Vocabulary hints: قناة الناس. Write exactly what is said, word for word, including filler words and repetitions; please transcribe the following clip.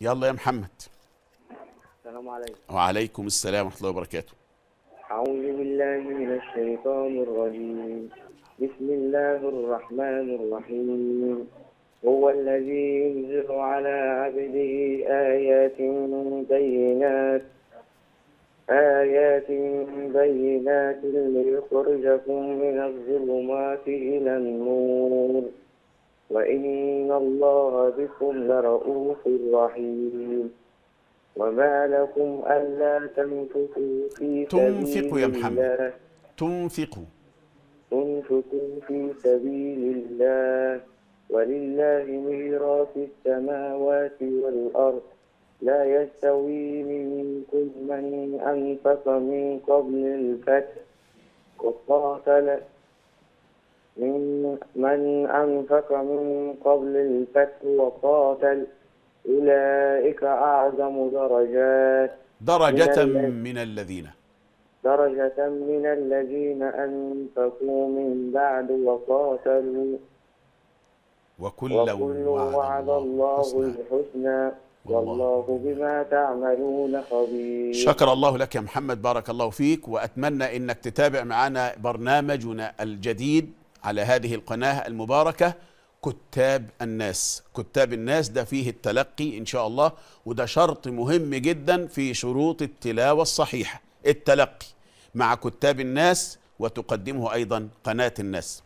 يلا يا محمد. السلام عليكم. وعليكم السلام ورحمة الله وبركاته. أعوذ بالله من الشيطان الرجيم. بسم الله الرحمن الرحيم. هو الذي ينزل على عبده آيات بينات آيات بينات ليخرجكم من الظلمات إلى النور وإن الله بكم لرؤوف رحيم. وما لكم ألا تنفقوا في تنفقوا يا محمد تنفقوا تنفقوا في سبيل الله ولله ميراث السماوات والأرض لا يستوي منكم من أنفق من قبل الفتح وقاتل من من أنفق من قبل الفتح وقاتل أولئك أعظم درجات درجة من الذين درجة من الذين أنفقوا من بعد وقاتلوا وكل وعد الله الحسنى والله بما تعملون خبير. شكر الله لك يا محمد، بارك الله فيك، وأتمنى أنك تتابع معنا برنامجنا الجديد على هذه القناة المباركة كتاب الناس. كتاب الناس ده فيه التلقي إن شاء الله، وده شرط مهم جدا في شروط التلاوة الصحيحة، التلقي مع كتاب الناس، وتقدمه أيضا قناة الناس.